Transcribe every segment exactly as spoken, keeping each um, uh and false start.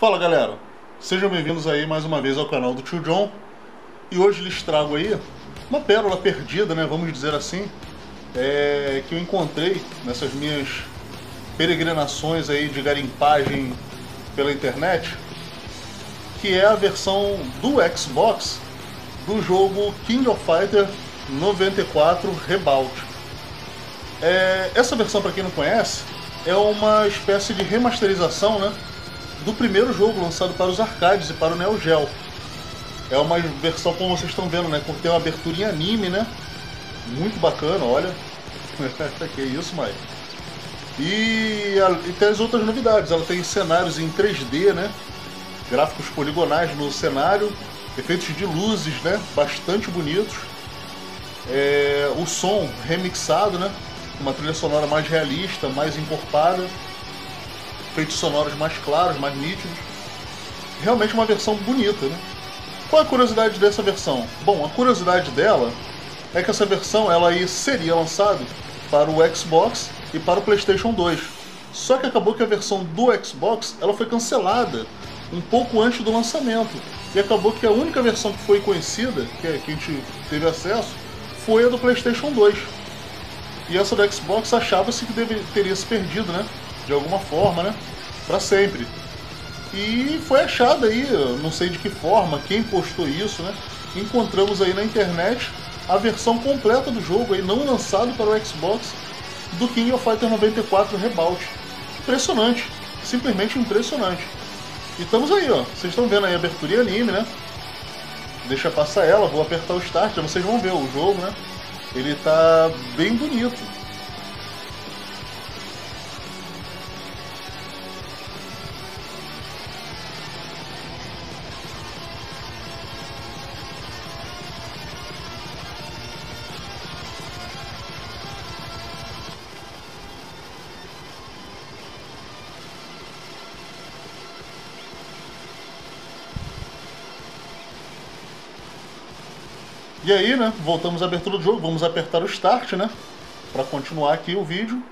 Fala galera, sejam bem-vindos aí mais uma vez ao canal do Tio John. E hoje lhes trago aí uma pérola perdida, né, vamos dizer assim, é, que eu encontrei nessas minhas peregrinações aí de garimpagem pela internet, que é a versão do Xbox do jogo King of Fighters noventa e quatro Re-Bout. É, essa versão, para quem não conhece, é uma espécie de remasterização, né, do primeiro jogo lançado para os arcades e para o Neo Geo. É uma versão, como vocês estão vendo, né, tem uma abertura em anime, né, muito bacana, olha. Que isso, mãe. E, a, e tem as outras novidades. Ela tem cenários em três D, né, gráficos poligonais no cenário, efeitos de luzes, né, bastante bonitos, é, o som remixado, né, uma trilha sonora mais realista, mais encorpada, efeitos sonoros mais claros, mais nítidos. Realmente uma versão bonita, né? Qual é a curiosidade dessa versão? Bom, a curiosidade dela é que essa versão ela aí seria lançada para o Xbox e para o PlayStation dois. Só que acabou que a versão do Xbox ela foi cancelada um pouco antes do lançamento. E acabou que a única versão que foi conhecida, que a gente teve acesso, foi a do PlayStation dois. E essa do Xbox achava-se que deve, teria se perdido, né? De alguma forma, né? Pra sempre. E foi achada aí, não sei de que forma, quem postou isso, né? Encontramos aí na internet a versão completa do jogo, aí, não lançado para o Xbox, do King of Fighters noventa e quatro Re-Bout. Impressionante. Simplesmente impressionante. E estamos aí, ó. Vocês estão vendo aí a abertura em anime, né? Deixa passar ela, vou apertar o Start, vocês vão ver o jogo, né? Ele tá bem bonito. E aí, né, voltamos à abertura do jogo, vamos apertar o Start, né, para continuar aqui o vídeo.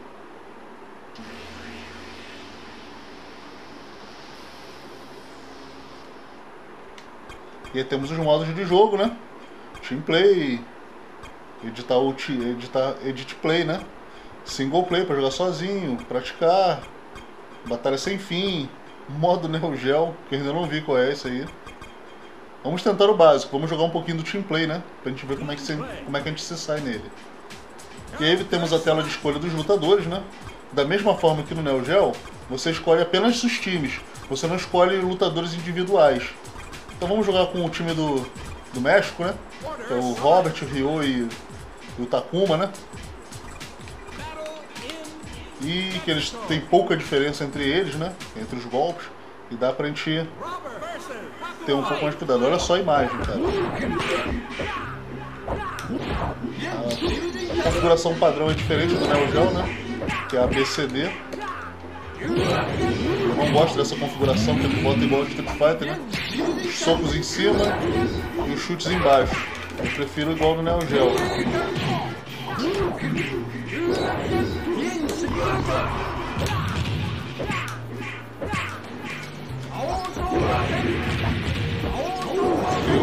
E aí temos os modos de jogo, né, Team Play, editar, editar, Edit Play, né, Single Play para jogar sozinho, praticar, batalha sem fim, modo Neo Geo, que eu ainda não vi qual é esse aí. Vamos tentar o básico, vamos jogar um pouquinho do Team Play, né? Pra gente ver como é que, se, como é que a gente se sai nele. E aí temos a tela de escolha dos lutadores, né? Da mesma forma que no Neo Geo, você escolhe apenas os times. Você não escolhe lutadores individuais. Então vamos jogar com o time do, do México, né? Que é o Robert, o Rio e, e o Takuma, né? E que eles têm pouca diferença entre eles, né? Entre os golpes. E dá pra gente ter um pouco mais de cuidado. Olha só a imagem, cara. A configuração padrão é diferente do Neo Geo, né? Que é a B C D. Eu não gosto dessa configuração que ele bota igual ao Street Fighter, né? Os socos em cima e os chutes embaixo. Eu prefiro igual no Neo Geo.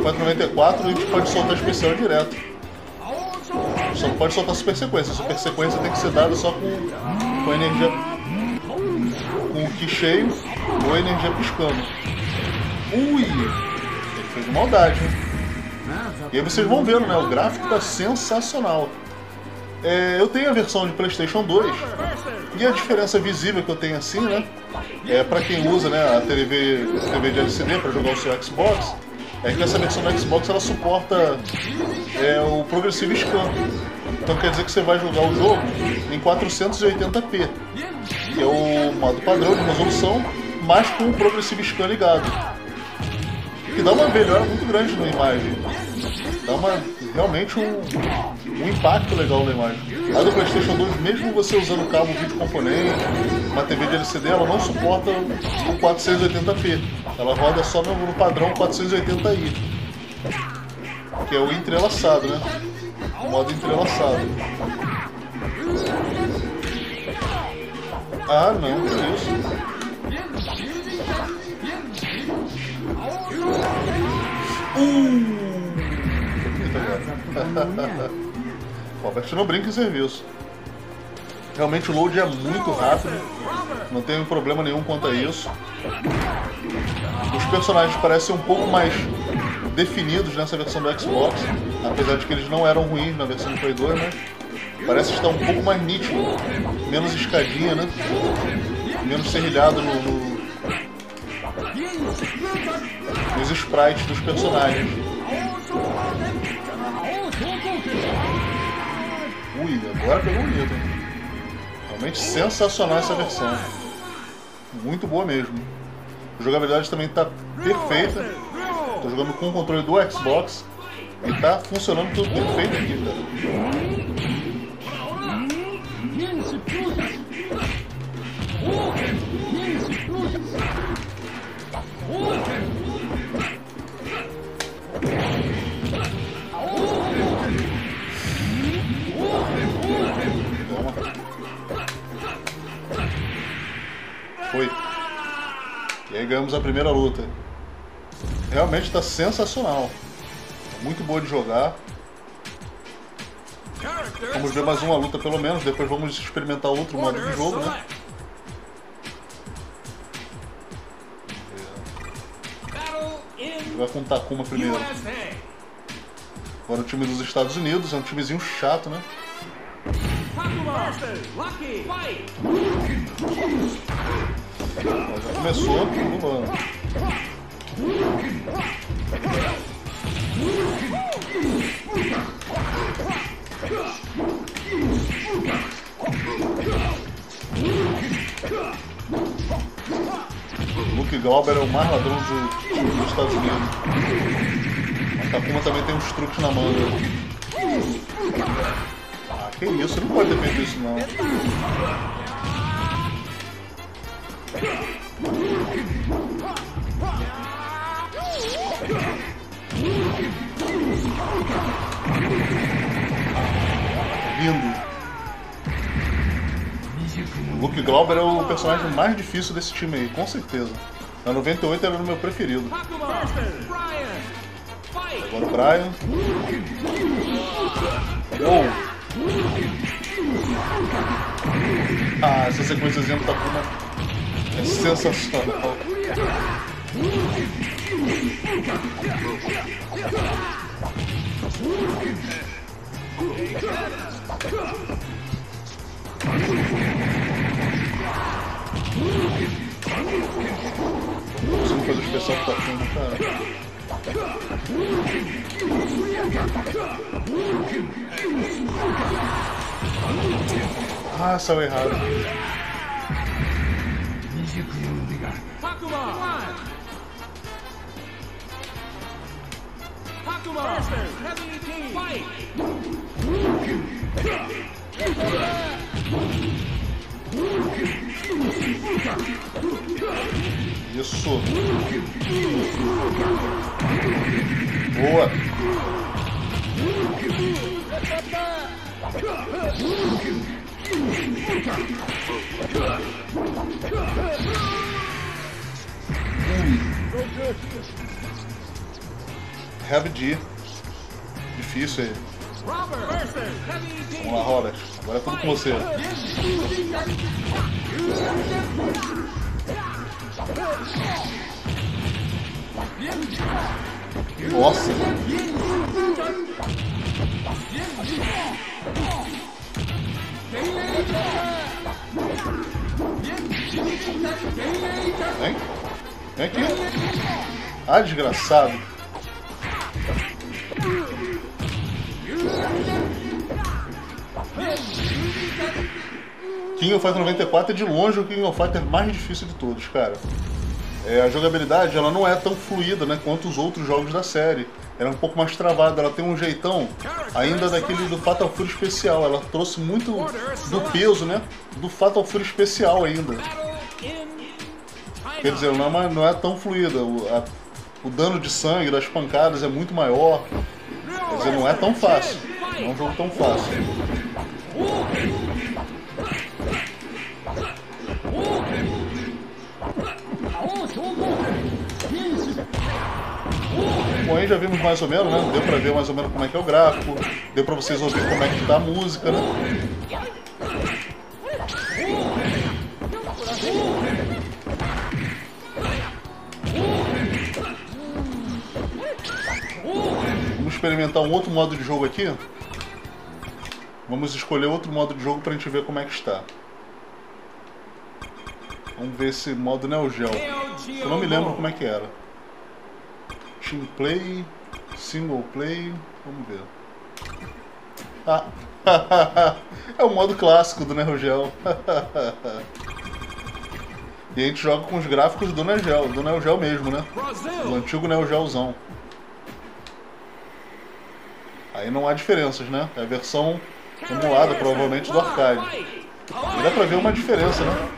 quatro noventa e quatro, a gente pode soltar especial direto. Só não pode soltar super sequência. Super sequência tem que ser dada só com, com energia, com o ki cheio ou energia piscando. Ui! Ele fez maldade, hein? E aí vocês vão vendo, né? O gráfico tá sensacional. É, eu tenho a versão de PlayStation dois e a diferença visível que eu tenho assim, né? É para quem usa, né, a T V, T V de L C D para jogar o seu Xbox, é que essa versão do Xbox ela suporta é, o Progressive Scan. Então quer dizer que você vai jogar o jogo em quatrocentos e oitenta p, que é o modo padrão de resolução, mas com o Progressive Scan ligado, que dá uma melhora muito grande na imagem. Dá uma, realmente um, um impacto legal na imagem. A do PlayStation dois, mesmo você usando cabo vídeo componente, uma T V de L C D, ela não suporta o quatrocentos e oitenta p. Ela roda só no, no padrão quatrocentos e oitenta i, que é o entrelaçado, né? O modo entrelaçado. Ah, não, que isso? Robert não brinca em serviço. Realmente o load é muito rápido. Não tem problema nenhum quanto a isso. Os personagens parecem um pouco mais definidos nessa versão do Xbox. Apesar de que eles não eram ruins na versão do Play dois, né? Parece estar um pouco mais nítido. Menos escadinha, né? Menos serrilhado no, no... nos sprites dos personagens. Ui, agora pegou bonito, hein? Realmente sensacional essa versão. Muito boa mesmo. A jogabilidade também está perfeita. Estou jogando com o controle do Xbox. E está funcionando tudo perfeito aqui, cara. Foi. E aí ganhamos a primeira luta. Realmente está sensacional. Muito boa de jogar. Vamos ver mais uma luta pelo menos. Depois vamos experimentar outro modo de jogo, né? Vai com o Takuma primeiro. Agora o time dos Estados Unidos. É um timezinho chato, né? Já começou, pulando. Luke Galber é o mais ladrão do, dos Estados Unidos. A Takuma também tem uns truques na manga. Ah, que isso, não pode ter feito isso não. Lindo. O Luke Galber é o personagem mais difícil desse time aí, com certeza. Na noventa e oito era o meu preferido. Agora o Brian. Uou. Ah, essa sequenciazinha do Takuma é sensacional. Não consigo fazer o especial que tá tendo, cara. Ah, saiu errado. Isso. Boa. Heavy D. Difícil aí. Vamos lá, Robert. Agora é tudo com você. Nossa. Vem. Vem aqui. Ah, desgraçado. King of Fighters noventa e quatro é de longe o King of Fighters mais difícil de todos, cara. É, a jogabilidade ela não é tão fluida, né, quanto os outros jogos da série. Ela é um pouco mais travada, ela tem um jeitão ainda daquele do Fatal Fury especial. Ela trouxe muito do peso, né, do Fatal Fury especial ainda. Quer dizer, não é, não é tão fluida. O, a, o dano de sangue das pancadas é muito maior. Quer dizer, não é tão fácil. Não é um jogo tão fácil. Oh, Bom, aí já vimos mais ou menos, né? Deu pra ver mais ou menos como é que é o gráfico. Deu pra vocês ouvir como é que tá a música, né? Vamos experimentar um outro modo de jogo aqui. Vamos escolher outro modo de jogo pra gente ver como é que está. Vamos ver esse modo Neo Geo. Eu não me lembro como é que era. Team play, single play, vamos ver. Ah, é o modo clássico do Neo Geo. E a gente joga com os gráficos do Neo Geo, do Neo Geo mesmo, né? Do antigo Neo Geozão. Aí não há diferenças, né? É a versão emulada, provavelmente, do arcade. E dá pra ver uma diferença, né?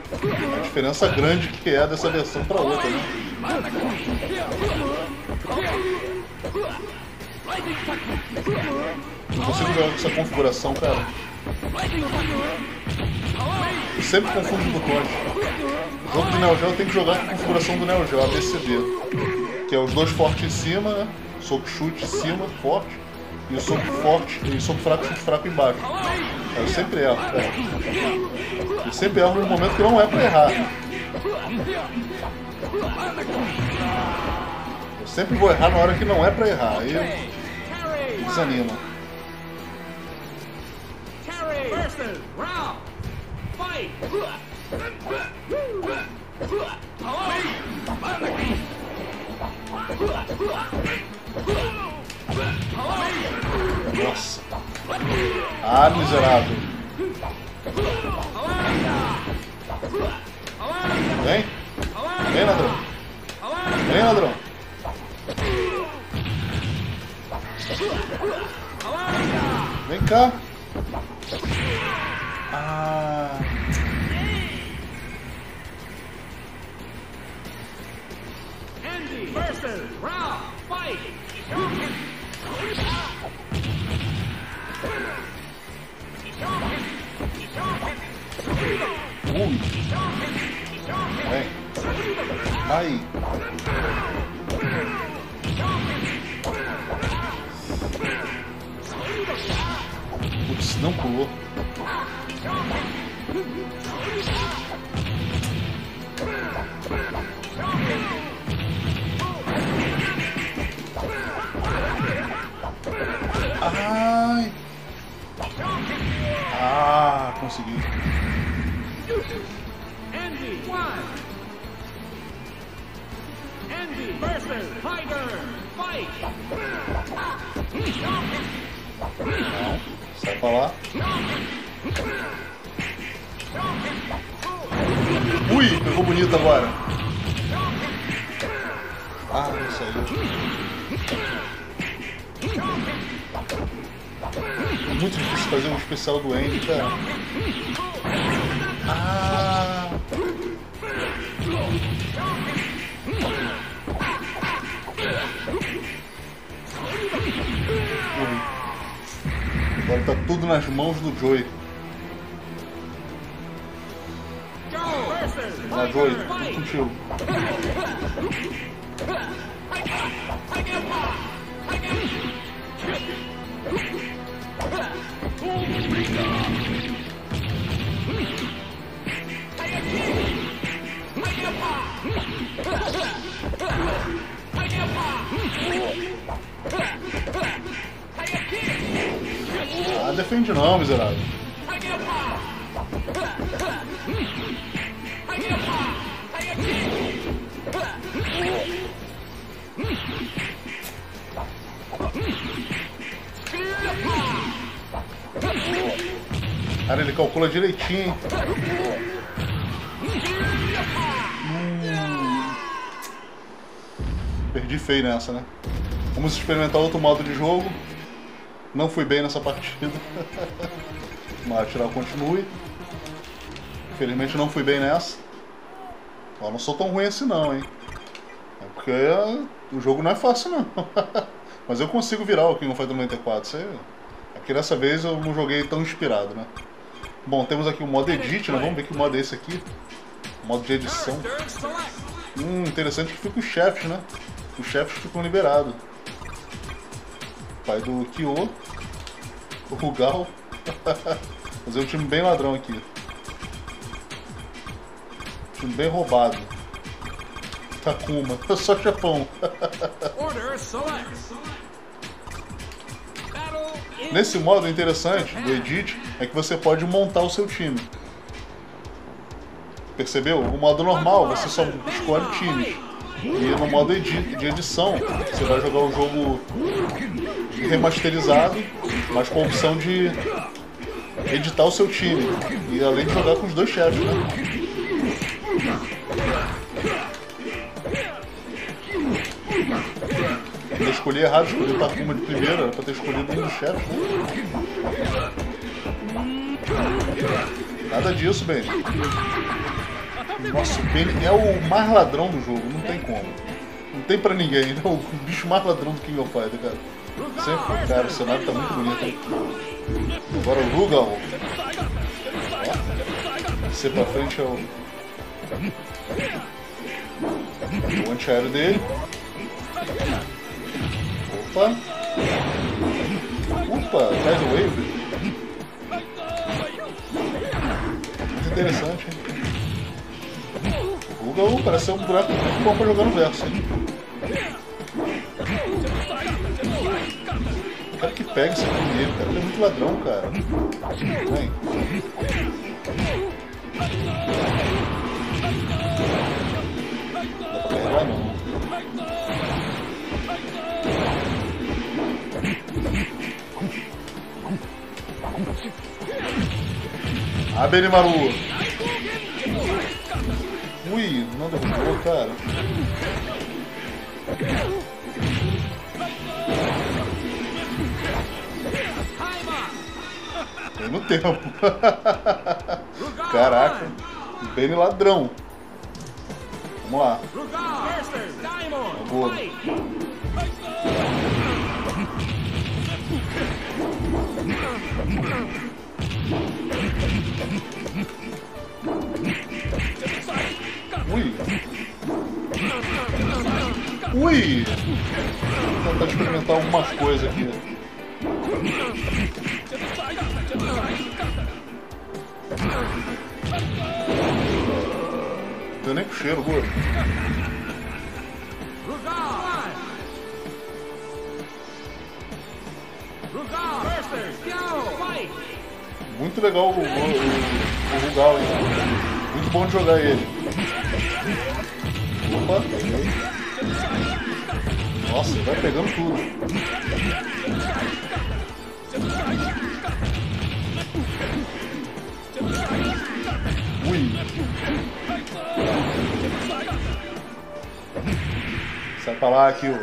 A diferença grande que é dessa versão pra outra, né? Não consigo jogar com essa configuração, cara. Eu sempre confundo os botões. O jogo do Neo Geo tem que jogar com a configuração do Neo Geo, A B C D. Que é os dois fortes em cima, né? Soco chute em cima, forte. E o soco forte, e o soco fraco, o soco fraco embaixo. Eu sempre erro, cara. Eu sempre erro num momento que não é pra errar. Eu sempre vou errar na hora que não é pra errar. Aí eu desanimo. Nossa. Ah, miserável. Vem. Vem, ladrão. Vem, ladrão. Vem cá. Ah. Andy versus Rob. Fight. Ui. Vem. Vai. Putz, não pulou. Ai. Ah, consegui. Andy, one. Andy versus Tiger, fight. Não, sai pra lá. Ui, pegou bonito agora. Ah, não saiu. É muito difícil fazer um especial do Andy, cara. Ah. Agora tá tudo nas mãos do Joey. Ah, Joey, tudo contigo. Ah, defende não, miserável. Cara, ele calcula direitinho, hein? Hum. Perdi feio nessa, né? Vamos experimentar outro modo de jogo. Não fui bem nessa partida. Mas atirar continue. Infelizmente não fui bem nessa. Ó, não sou tão ruim assim não, hein? É porque o jogo não é fácil não. Mas eu consigo virar o King of Fighters noventa e quatro, sei. Aqui dessa vez eu não joguei tão inspirado, né? Bom, temos aqui o modo edit, né? Vamos ver que modo é esse aqui. Modo de edição. Hum, interessante que fica os chefes, né? Os chefes ficam liberados. pai do Kyo, o Rugal. Fazer um time bem ladrão aqui. Um time bem roubado. Takuma, eu sou chefão. Nesse modo interessante do Edit é que você pode montar o seu time. Percebeu? No modo normal você só escolhe times. E no modo edi de edição você vai jogar um jogo remasterizado, mas com a opção de editar o seu time. E além de jogar com os dois chefes, né? Eu escolhi errado, escolhi o Takuma de primeira, era pra ter escolhido um dos chefes, né? Nada disso, Ben. Nossa, o Ben é o mais ladrão do jogo, não tem como. Não tem pra ninguém, né? O bicho mais ladrão do King of Fighters, cara. Sempre, cara, o cenário tá muito bonito, hein? Agora o Rugal. Você pra frente é o... o antiaéreo dele. Opa! Opa! Faz o wave! Muito interessante, hein? O Rugal parece ser um buraco muito bom pra jogar no verso, hein? O cara que pega esse aqui dele, cara, ele é muito ladrão, cara. Vem! Não dá pra carregar, não. Ah, Benimaru! Ui, não derrubou, cara. Foi no tempo. Caraca, Beni ladrão. Vamos lá. Boa. Ui! Ui! Vou tentar experimentar alguma coisa aqui. Não deu nem com cheiro, boa. Muito legal o, o, o, o Rugal, hein? Muito bom de jogar ele. Opa, peguei. Nossa, ele vai pegando tudo. Ui. Sai pra lá, Kyo.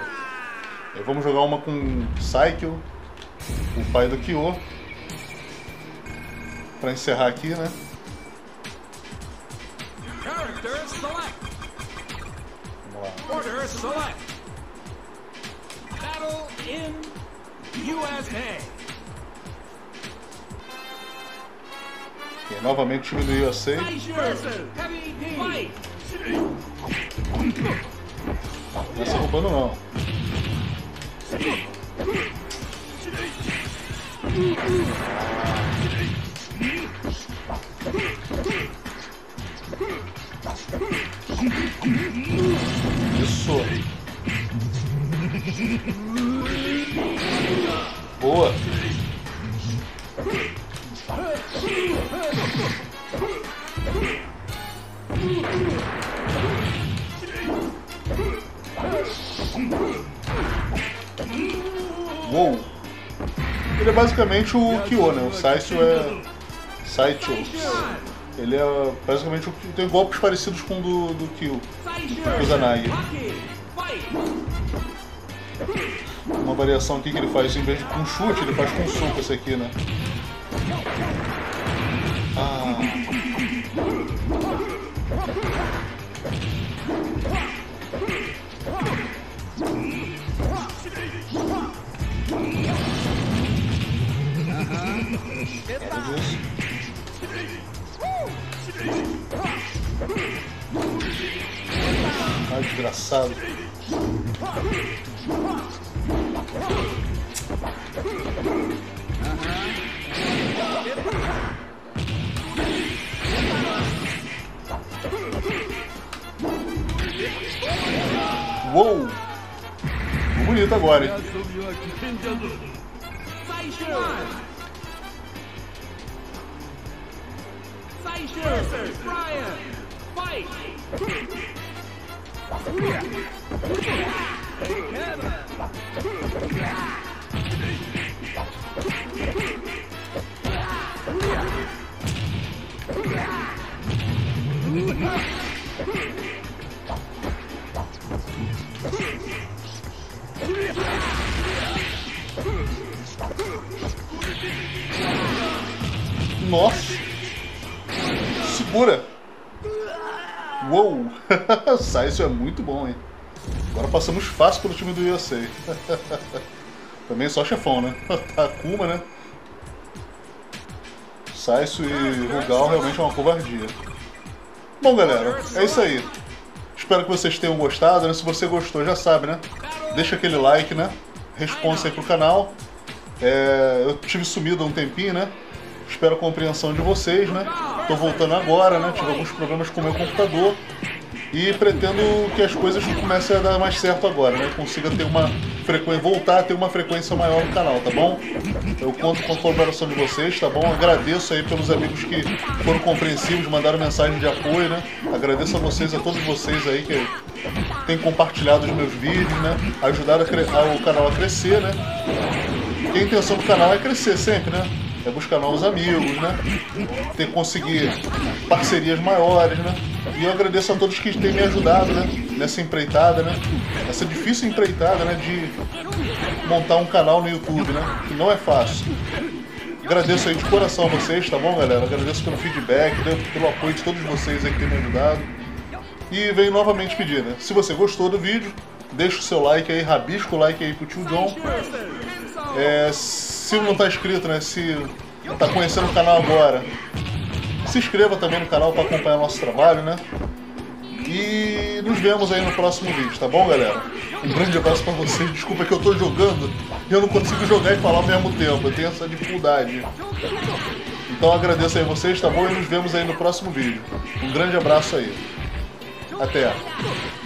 Vamos jogar uma com Psycho, o pai do Kyo. Pra encerrar aqui, né? Vamos lá. E novamente o time do Yosei. Não está roubando, não. Isso! Boa! Uou! Ele é basicamente o Kyo, né? O Saicho é... Saichoks. Ele é basicamente o que tem golpes parecidos com o do, do Kyo, do Kusanagi. Uma variação aqui que ele faz, em vez de com chute, ele faz com soco esse aqui, né? Ah. Ah, desgraçado. Uou! Ficou bonito agora, hein? Nossa! Segura! Uou! Sai, isso é muito bom, hein? Agora passamos fácil pelo time do Yosei. Também só chefão, né? Takuma, né? Saicho e Rugal realmente é uma covardia. Bom, galera, é isso aí. Espero que vocês tenham gostado, né? Se você gostou, já sabe, né? Deixa aquele like, né? Responsa aí pro canal. É... Eu tive sumido há um tempinho, né? Espero a compreensão de vocês, né? Tô voltando agora, né? Tive alguns problemas com o meu computador. E pretendo que as coisas comecem a dar mais certo agora, né? Consiga ter uma frequência, voltar a ter uma frequência maior no canal, tá bom? Eu conto com a colaboração de vocês, tá bom? Agradeço aí pelos amigos que foram compreensivos, mandaram mensagem de apoio, né? Agradeço a vocês, a todos vocês aí que têm compartilhado os meus vídeos, né? Ajudaram a o canal a crescer, né? E a intenção do canal é crescer sempre, né? É buscar novos amigos, né? Ter conseguir parcerias maiores, né? E eu agradeço a todos que têm me ajudado, né? Nessa empreitada, né? Essa difícil empreitada, né? De montar um canal no YouTube, né? Que não é fácil. Agradeço aí de coração a vocês, tá bom, galera? Agradeço pelo feedback, né? Pelo apoio de todos vocês aí que têm me ajudado. E venho novamente pedir, né? Se você gostou do vídeo, deixa o seu like aí, rabisca o like aí pro Tio John. É, se não está inscrito, né? Se está conhecendo o canal agora, se inscreva também no canal para acompanhar nosso trabalho, né? E nos vemos aí no próximo vídeo, tá bom, galera? Um grande abraço para vocês. Desculpa que eu estou jogando e eu não consigo jogar e falar ao mesmo tempo. Eu tenho essa dificuldade. Então agradeço aí vocês, tá bom? E nos vemos aí no próximo vídeo. Um grande abraço aí. Até!